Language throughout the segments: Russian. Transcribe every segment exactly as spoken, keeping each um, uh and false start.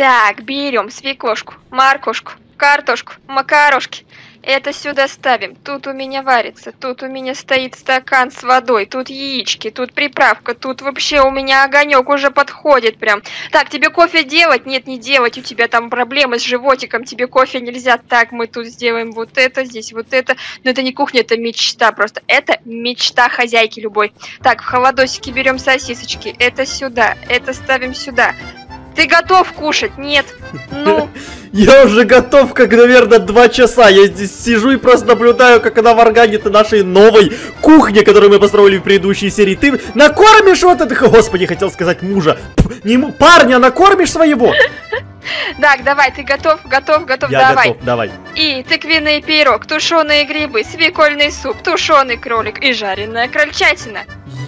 Так, берем свекошку, моркошку, картошку, макарошки. Это сюда ставим. Тут у меня варится, тут у меня стоит стакан с водой, тут яички, тут приправка, тут вообще у меня огонек уже подходит прям. Так, тебе кофе делать? Нет, не делать, у тебя там проблемы с животиком, тебе кофе нельзя. Так, мы тут сделаем вот это, здесь вот это. Но это не кухня, это мечта просто. Это мечта хозяйки любой. Так, в холодосике берем сосисочки. Это сюда, это ставим сюда. Ты готов кушать? Нет. Ну. Я уже готов, как, наверное, два часа. Я здесь сижу и просто наблюдаю, как она варганит нашей новой кухне, которую мы построили в предыдущей серии. Ты накормишь вот это... Господи, хотел сказать мужа. Не... Парня, накормишь своего? Так, давай, ты готов, готов, готов, я давай. Готов, давай. И тыквенный пирог, тушеные грибы, свекольный суп, тушеный кролик и жареная крольчатина.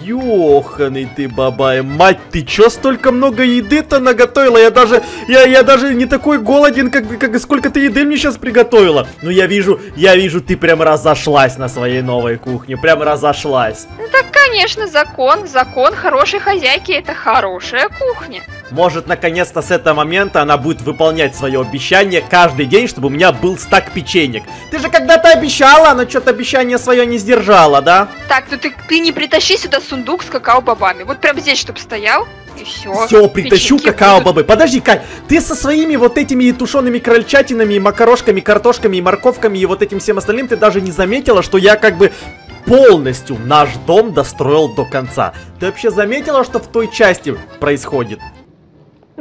Ёханый ты, бабай, мать, ты чё столько много еды-то наготовила? Я даже, я, я даже не такой голоден, как, как сколько ты еды мне сейчас приготовила. Ну я вижу, я вижу, ты прям разошлась на своей новой кухне, прям разошлась. Ну так, конечно, закон, закон хорошей хозяйки — это хорошая кухня. Может, наконец-то с этого момента она будет выполнять свое обещание каждый день, чтобы у меня был стак печенек. Ты же когда-то обещала, она что-то обещание свое не сдержала, да? Так, ну ты, ты не притащи сюда сундук с какао-бобами. Вот прям здесь, чтобы стоял, и все. Все, притащу какао-бобы. Подожди, Кать, ты со своими вот этими тушеными крольчатинами, и макарошками, картошками, и морковками, и вот этим всем остальным ты даже не заметила, что я как бы... полностью наш дом достроил до конца. Ты вообще заметила, что в той части происходит?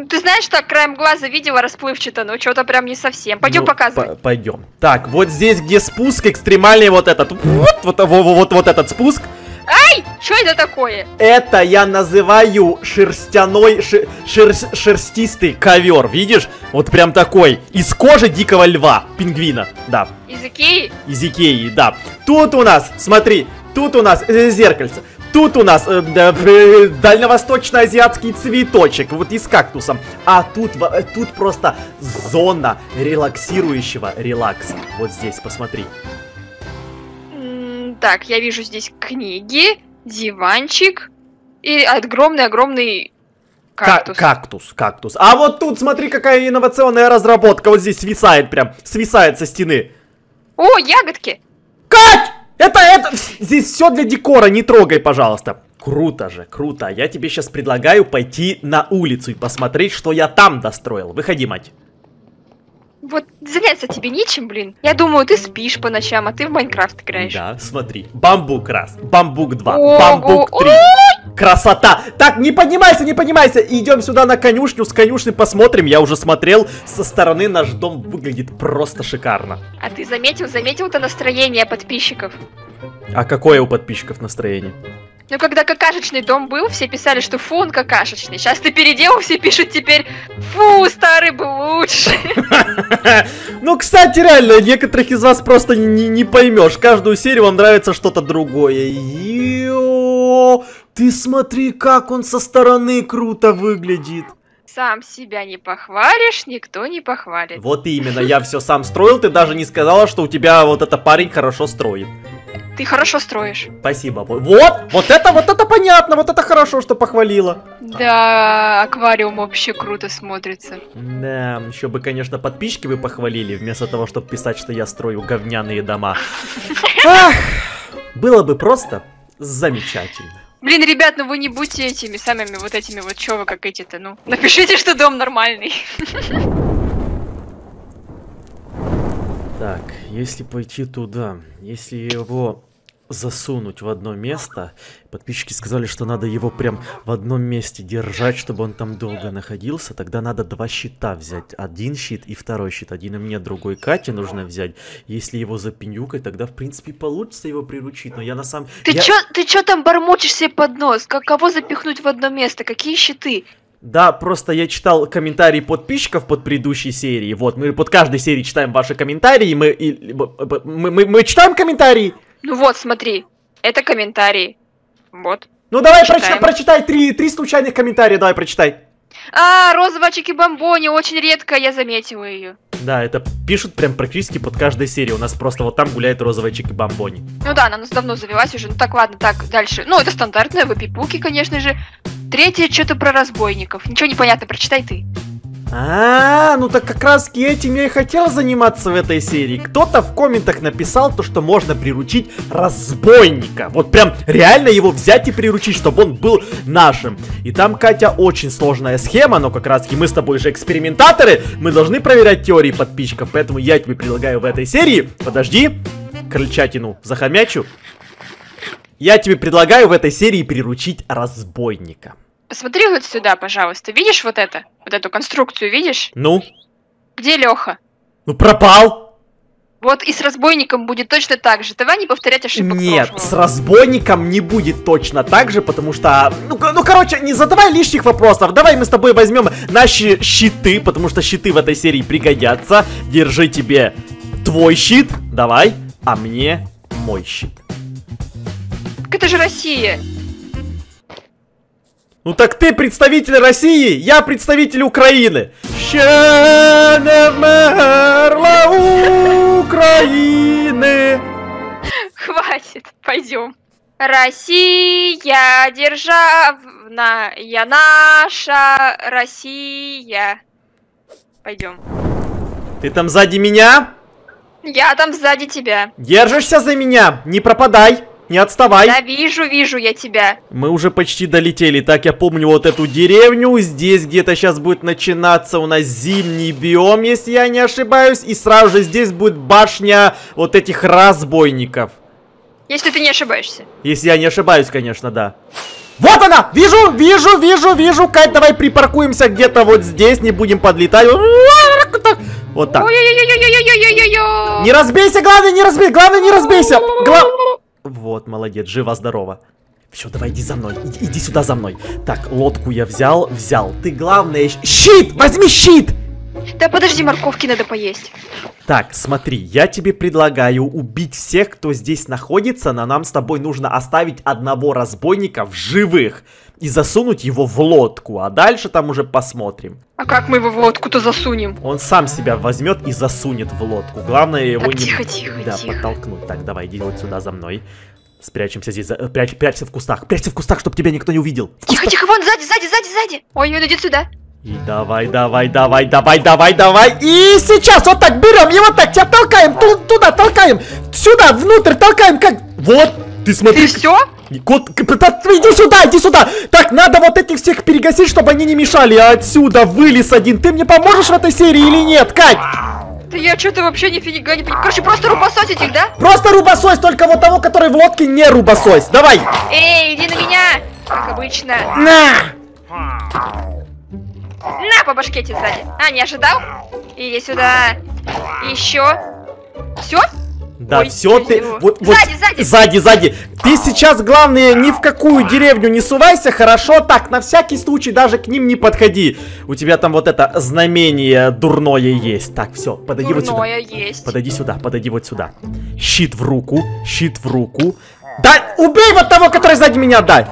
Ты знаешь, так краем глаза видела расплывчато, но что-то прям не совсем. Пойдем ну, показывать. Пойдем. Так, вот здесь, где спуск экстремальный, вот этот, вот, вот, вот, вот, вот этот спуск. Ай, что это такое? Это я называю шерстяной, шер, шер, шерстистый ковер, видишь? Вот прям такой, из кожи дикого льва, пингвина, да. Из Икеи? Из Икеи, да. Тут у нас, смотри, тут у нас э, зеркальце. Тут у нас э, э, дальневосточно-азиатский цветочек, вот из кактуса. А тут, э, тут просто зона релаксирующего релакса. Вот здесь, посмотри. Так, я вижу здесь книги, диванчик и огромный-огромный кактус. К кактус, кактус. А вот тут, смотри, какая инновационная разработка. Вот здесь свисает прям, свисает со стены. О, ягодки! Кать! Это, это... Здесь все для декора, не трогай, пожалуйста. Круто же, круто. Я тебе сейчас предлагаю пойти на улицу и посмотреть, что я там достроил. Выходи, мать. Вот заняться тебе нечем, блин. Я думаю, ты спишь по ночам, а ты в Майнкрафт играешь. Да, смотри. Бамбук раз, бамбук два, ого, бамбук три. Ой! Красота! Так, не поднимайся, не поднимайся. Идем сюда на конюшню, с конюшни посмотрим. Я уже смотрел, со стороны наш дом выглядит просто шикарно. А ты заметил, заметил-то настроение подписчиков? А какое у подписчиков настроение? Ну, когда какашечный дом был, все писали, что фу, он какашечный. Сейчас ты переделал, все пишут теперь, фу, старый был лучше. Ну, кстати, реально, некоторых из вас просто не поймешь. Каждую серию вам нравится что-то другое. Йо, ты смотри, как он со стороны круто выглядит. Сам себя не похвалишь, никто не похвалит. Вот именно, я все сам строил, ты даже не сказала, что у тебя вот этот парень хорошо строит. Ты хорошо строишь. Спасибо. Вот, вот это, вот это понятно, вот это хорошо, что похвалила. Да, аквариум вообще круто смотрится. Да, еще бы, конечно, подписчики вы похвалили, вместо того, чтобы писать, что я строю говняные дома. Ах, было бы просто замечательно. Блин, ребят, ну вы не будьте этими самыми вот этими вот, чё вы как эти-то, ну. Напишите, что дом нормальный. Так, если пойти туда, если его засунуть в одно место, подписчики сказали, что надо его прям в одном месте держать, чтобы он там долго находился, тогда надо два щита взять, один щит и второй щит, один и мне, другой Кате нужно взять, если его запенюкать, тогда в принципе получится его приручить, но я на самом... Ты, я... чё, ты чё там бормочешь себе под нос? Как, кого запихнуть в одно место? Какие щиты? Да, просто я читал комментарии подписчиков под предыдущей серией. Вот, мы под каждой серией читаем ваши комментарии. Мы, и, мы, мы, мы читаем комментарии? Ну вот, смотри. Это комментарии. Вот. Ну давай прочитай, прочитай три, три случайных комментария, давай прочитай. А, розовая чики-бомбони, очень редко я заметила ее. Да, это пишут прям практически под каждой серией. У нас просто вот там гуляет розовая чики-бомбони. Ну да, она у нас давно завелась уже. Ну так, ладно, так, дальше. Ну, это стандартная, выпипуки, конечно же. Третье, что-то про разбойников. Ничего не понятно, прочитай ты. А, ну так как раз этим я и хотел заниматься в этой серии. Кто-то в комментах написал то, что можно приручить разбойника. Вот прям реально его взять и приручить, чтобы он был нашим. И там, Катя, очень сложная схема, но как раз мы с тобой же экспериментаторы. Мы должны проверять теории подписчиков, поэтому я тебе предлагаю в этой серии... Подожди, крыльчатину захомячу. Я тебе предлагаю в этой серии приручить разбойника. Посмотри вот сюда, пожалуйста. Видишь вот это? Вот эту конструкцию, видишь? Ну? Где Леха? Ну пропал! Вот и с разбойником будет точно так же. Давай не повторять ошибок Нет, прошлого. С разбойником не будет точно так же, потому что... Ну, ну, короче, не задавай лишних вопросов. Давай мы с тобой возьмем наши щиты, потому что щиты в этой серии пригодятся. Держи тебе твой щит, давай, а мне мой щит. Так это же Россия! Ну так ты представитель России, я представитель Украины. Ще не мерла Украины. Хватит, пойдем. Россия державная, наша Россия. Пойдем. Ты там сзади меня? Я там сзади тебя. Держишься за меня, не пропадай. Не отставай. Да, вижу, вижу я тебя. Мы уже почти долетели. Так, я помню вот эту деревню. Здесь где-то сейчас будет начинаться у нас зимний биом, если я не ошибаюсь. И сразу же здесь будет башня вот этих разбойников. Если ты не ошибаешься. Если я не ошибаюсь, конечно, да. Вот она! Вижу, вижу, вижу, вижу. Кать, давай припаркуемся где-то вот здесь. Не будем подлетать. Вот так. Не разбейся, главное, не разбейся. Главное, не разбейся. Вот, молодец, жива-здорова. Все, давай, иди за мной, иди, иди сюда за мной. Так, лодку я взял, взял. Ты главное... Щит! Возьми щит! Да подожди, морковки надо поесть. Так, смотри, я тебе предлагаю убить всех, кто здесь находится, но нам с тобой нужно оставить одного разбойника в живых и засунуть его в лодку, а дальше там уже посмотрим. А как мы его в лодку-то засунем? Он сам себя возьмет и засунет в лодку. Главное его так, не... Тихо, тихо, да, тихо. Подтолкнуть. Так, давай, иди вот сюда за мной. Спрячемся здесь, за... Прячь, прячься в кустах, прячься в кустах, чтобы тебя никто не увидел. Тихо, тихо, вон, сзади, сзади, сзади, сзади. Ой, он идет сюда. И давай, давай, давай, давай, давай, давай. И сейчас вот так берем его, так тебя толкаем, ту туда толкаем, сюда, внутрь толкаем, как... Вот, ты смотри. Ты все? Кот, иди сюда, иди сюда. Так, надо вот этих всех перегасить, чтобы они не мешали. А отсюда вылез один. Ты мне поможешь в этой серии или нет, Кать? Да я что-то вообще нифига не понимаю. Короче, просто рубососить их, да? Просто рубосось, только вот того, который в лодке, не рубосось. Давай. Эй, иди на меня, как обычно. На! На, по башке тебе сзади. А, не ожидал? Иди сюда. Еще. Все? Да, Ой, все ты... Вот, вот, сзади, сзади. Сзади, сзади. Ты сейчас, главное, ни в какую деревню не сувайся, хорошо? Так, на всякий случай даже к ним не подходи. У тебя там вот это знамение дурное есть. Так, все, подойди дурное вот сюда. Есть. Подойди сюда, подойди вот сюда. Щит в руку, щит в руку. Да, убей вот того, который сзади меня, дай.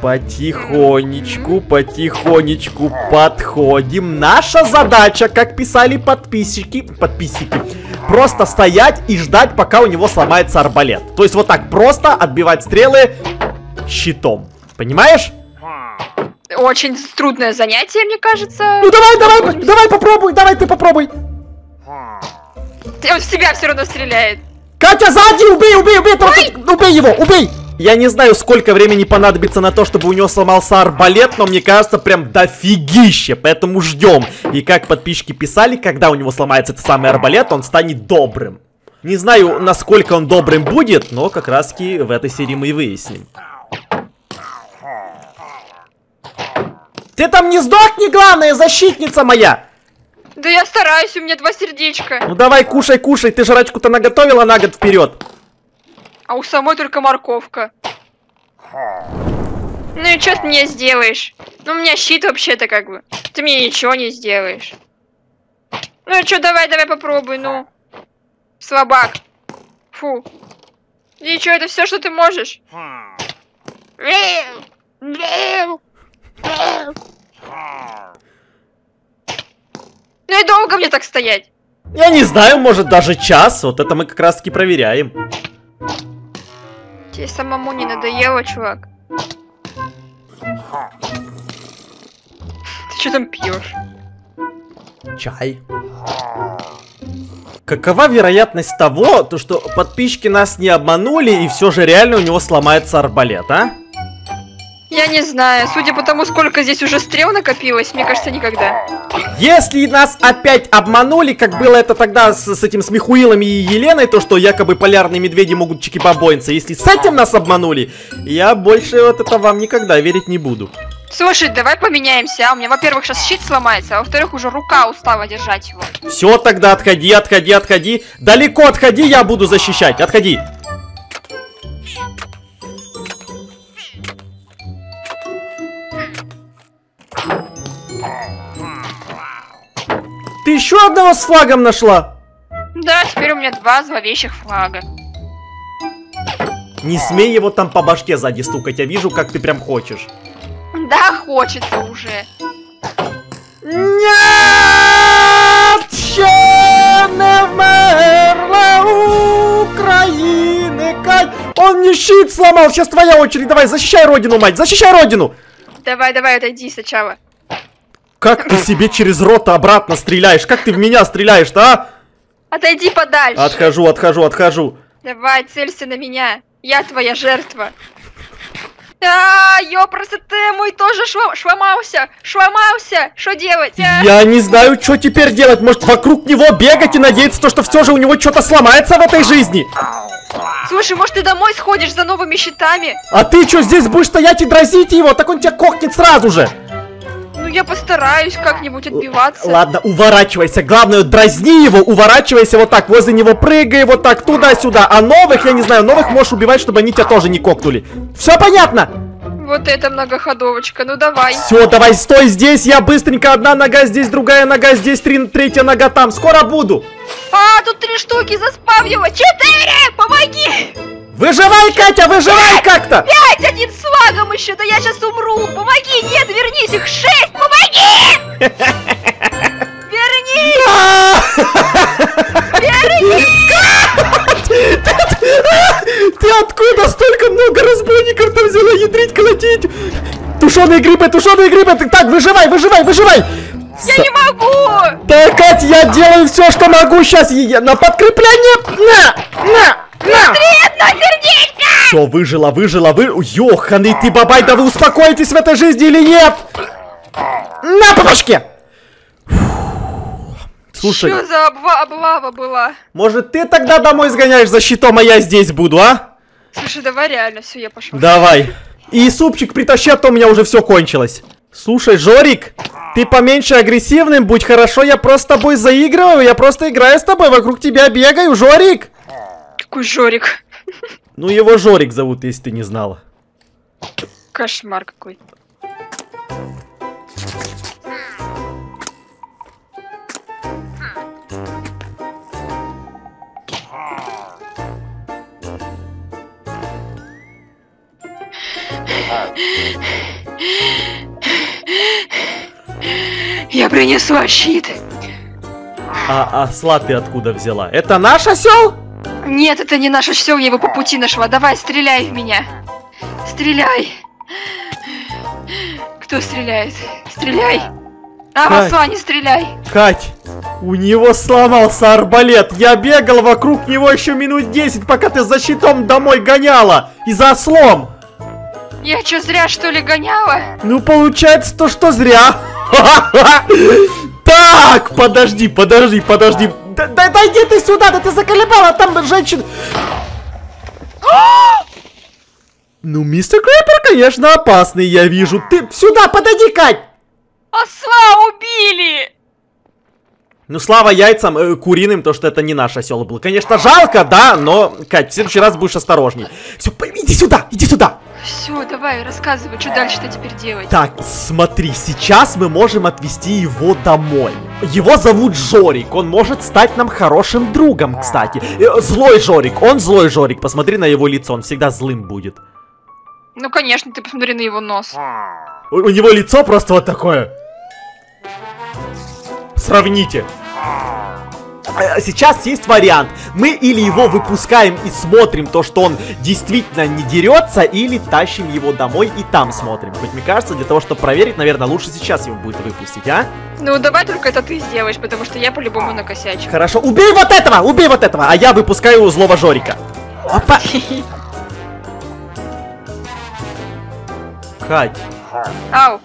Потихонечку, потихонечку подходим. Наша задача, как писали подписчики, подписчики, просто стоять и ждать, пока у него сломается арбалет. То есть вот так просто отбивать стрелы щитом. Понимаешь? Очень трудное занятие, мне кажется. Ну давай, давай, давай попробуй, давай ты попробуй. Он в себя все равно стреляет. Катя, сзади, убей, убей, убей, убей, убей его, убей. Я не знаю, сколько времени понадобится на то, чтобы у него сломался арбалет, но мне кажется, прям дофигище, поэтому ждем. И как подписчики писали, когда у него сломается этот самый арбалет, он станет добрым. Не знаю, насколько он добрым будет, но как раз-таки в этой серии мы и выясним. Ты там не сдохни, главная защитница моя! Да я стараюсь, у меня два сердечка. Ну давай, кушай, кушай, ты жрачку-то наготовила на год вперед. А у самой только морковка. Ну и что ты мне сделаешь? Ну у меня щит вообще-то как бы. Ты мне ничего не сделаешь. Ну и что, давай, давай попробуй, ну. Слабак. Фу. И что, это все, что ты можешь? Ну и долго мне так стоять? Я не знаю, может даже час. Вот это мы как раз-таки проверяем. Тебе самому не надоело, чувак? Ты что там пьешь? чай. Какова вероятность того, то что подписчики нас не обманули и все же реально у него сломается арбалет, а? Я не знаю, судя по тому, сколько здесь уже стрел накопилось, мне кажется, никогда. Если нас опять обманули, как было это тогда с, с этим Смехуилами и Еленой, то что якобы полярные медведи могут чики-бабоинца, если с этим нас обманули, я больше вот это вам никогда верить не буду. Слушай, давай поменяемся, а? У меня, во-первых, сейчас щит сломается, а во-вторых, уже рука устала держать его. Все, тогда отходи, отходи, отходи, далеко отходи, я буду защищать, отходи. Ты еще одного с флагом нашла? Да, теперь у меня два зловещих флага. Не смей его там по башке сзади стукать, я вижу, как ты прям хочешь. Да, хочется уже. Нет, еще не умерла Украина, Кать. Он мне щит сломал, сейчас твоя очередь, давай, защищай родину, мать, защищай родину. Давай, давай, отойди сначала. Как ты себе через рот обратно стреляешь? Как ты в меня стреляешь-то, а? Отойди подальше. Отхожу, отхожу, отхожу. Давай, целься на меня. Я твоя жертва. А, ёпросто ты, мой тоже шломался, шломался. Что делать, а? Я не знаю, что теперь делать. Может, вокруг него бегать и надеяться, что все же у него что-то сломается в этой жизни? Слушай, может, ты домой сходишь за новыми щитами? А ты что, здесь будешь стоять и дразнить его? Так он тебя кокнет сразу же. Ну, я постараюсь как-нибудь отбиваться. Ладно, уворачивайся. Главное, дразни его, уворачивайся вот так. Возле него прыгай, вот так, туда-сюда. А новых, я не знаю, новых можешь убивать, чтобы они тебя тоже не кокнули. Все понятно? Вот это многоходовочка, ну давай. Все, давай, стой здесь, я быстренько. Одна нога здесь, другая нога здесь, три, третья нога там. Скоро буду. А, тут три штуки заспавнила. Четыре, помоги! Выживай, Катя, выживай как-то! Пять, один с флагом еще, да я сейчас умру! Помоги, нет, вернись, их шесть, помоги! Вернись! Вернись! Ты откуда столько много разбойников там взяла ядрить, колотить? Тушеные грибы, тушеные грибы! Так, выживай, выживай, выживай! Я не могу! Да, Катя, я делаю все, что могу сейчас, на подкрепление! На, на! Все, выжила, выжила, вы... Ёханый ты, бабай, да вы успокоитесь в этой жизни или нет? На, по башке! Слушай... Что за облава была? Может, ты тогда домой сгоняешь за щитом, а я здесь буду, а? Слушай, давай реально, все, я пошел. Давай. И супчик притащи, а то у меня уже все кончилось. Слушай, Жорик, ты поменьше агрессивным будь, хорошо? Я просто с тобой заигрываю, я просто играю с тобой, вокруг тебя бегаю, Жорик! Жорик. Ну его Жорик зовут, если ты не знала. Кошмар какой. Я принесла щит. А, а осла ты откуда взяла? Это наш осел? Нет, это не наш осел, я его по пути нашла. Давай, стреляй в меня. Стреляй. Кто стреляет? Стреляй. А, в осла не стреляй. Кать, у него сломался арбалет. Я бегал вокруг него еще минут десять, пока ты за щитом домой гоняла. И за ослом. Я что, зря что ли гоняла? Ну, получается то, что зря. Так, подожди, подожди, подожди. Да, да, да иди ты сюда, да ты заколебала, там женщин. Ну, мистер Крипер, конечно, опасный, я вижу. Ты сюда, подойди, Кать! Осла убили! Ну, слава яйцам э, куриным, то, что это не наш осел был. Конечно, жалко, да, но, Кать, в следующий раз будешь осторожней. Все, иди сюда, иди сюда. Все, давай, рассказывай, что дальше-то теперь делать. Так, смотри, сейчас мы можем отвезти его домой. Его зовут Жорик, он может стать нам хорошим другом, кстати. Злой Жорик, он злой Жорик, посмотри на его лицо, он всегда злым будет. Ну, конечно, ты посмотри на его нос. У, у него лицо просто вот такое. Сравните. сейчас есть вариант. Мы или его выпускаем и смотрим то, что он действительно не дерется, или тащим его домой и там смотрим. Хоть мне кажется, для того, чтобы проверить, наверное, лучше сейчас его будет выпустить, а? Ну, давай только это ты сделаешь, потому что я по-любому накосячу. Хорошо, убей вот этого, убей вот этого, а я выпускаю у злого Жорика. Опа! Кать. Ау.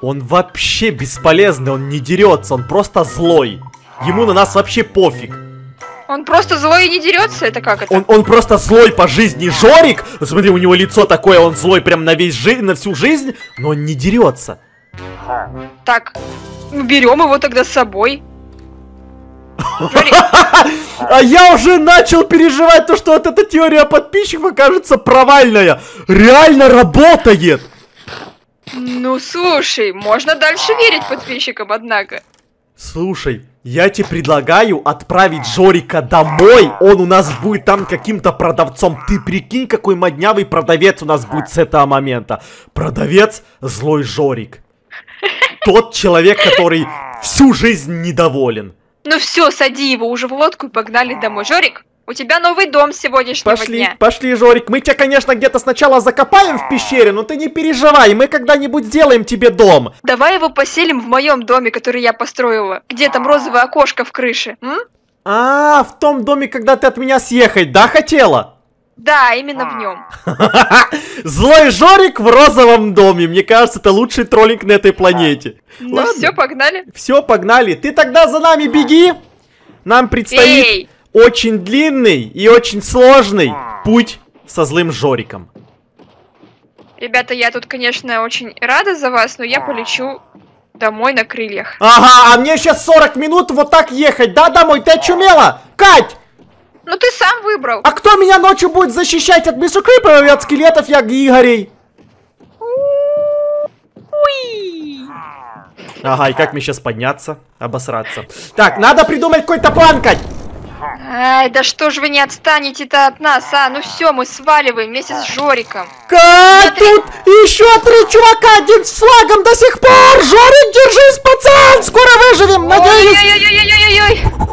Он вообще бесполезный, он не дерется, он просто злой. Ему на нас вообще пофиг. Он просто злой и не дерется, это как это? Он, он просто злой по жизни, Жорик. Смотри, у него лицо такое, он злой прям на весь жизнь, на всю жизнь, но он не дерется. Так, берем его тогда с собой. А я уже начал переживать то, что вот эта теория подписчиков окажется провальная. Реально работает. Ну слушай, можно дальше верить подписчикам, однако. Слушай, я тебе предлагаю отправить Жорика домой. Он у нас будет там каким-то продавцом. Ты прикинь, какой моднявый продавец у нас будет с этого момента. Продавец злой Жорик. Тот человек, который всю жизнь недоволен. Ну все, сади его уже в лодку и погнали домой. Жорик, у тебя новый дом сегодняшнего пошли, дня. Пошли, Жорик. Мы тебя, конечно, где-то сначала закопаем в пещере, но ты не переживай. Мы когда-нибудь сделаем тебе дом. Давай его поселим в моем доме, который я построила. Где там розовое окошко в крыше? М? А, в том доме, когда ты от меня съехать, да, хотела? Да, именно в нем. Злой Жорик в розовом доме. Мне кажется, это лучший троллинг на этой планете. Ну ладно. Все, погнали. Все, погнали. Ты тогда за нами беги. Нам предстоит Эй. очень длинный и очень сложный путь со злым Жориком. Ребята, я тут, конечно, очень рада за вас, но я полечу домой на крыльях. Ага, а мне сейчас сорок минут вот так ехать, да, домой? Ты очумела? Кать! Ну ты сам выбрал. А кто меня ночью будет защищать от бисукрыпов и от скелетов, я Игорей? Уи. Ага, и как мне сейчас подняться? Обосраться. Так, надо придумать какой-то план, Кать. Ай, да что ж вы не отстанете-то от нас, а? Ну все, мы сваливаем вместе с Жориком. Кать, три... тут еще три чувака, один с флагом до сих пор. Жорик, держись, пацан, скоро выживем, надеюсь. Ой-ой-ой-ой-ой-ой-ой.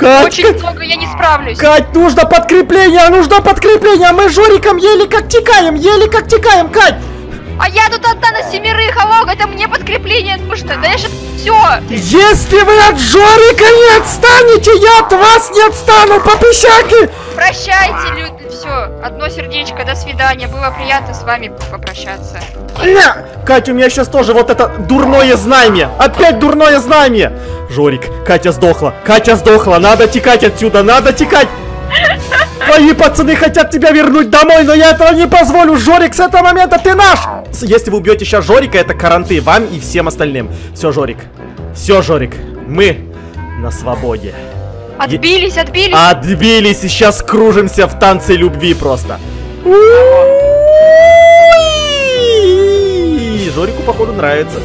Кать, очень много, я не справлюсь. Кать, нужно подкрепление, нужно подкрепление. Мы с Жориком еле как текаем, еле как текаем, Кать. А я тут одна на семерых, алло, это мне подкрепление нужно. Да я же все. Если вы от Жорика не отстанете, я от вас не отстану, попищаки. Прощайте, люди, все. Одно сердечко, до свидания. Было приятно с вами попрощаться. Ля! Кать, у меня сейчас тоже вот это дурное знамя. Опять дурное знамя. Жорик, Катя сдохла, Катя сдохла, надо текать отсюда, надо текать. Твои пацаны хотят тебя вернуть домой, но я этого не позволю. Жорик, с этого момента ты наш. Если вы убьете сейчас Жорика, это каранты вам и всем остальным. Все, Жорик, все, Жорик, мы на свободе. Отбились, отбились. Отбились, и сейчас кружимся в танце любви просто. Жорику, походу, нравится.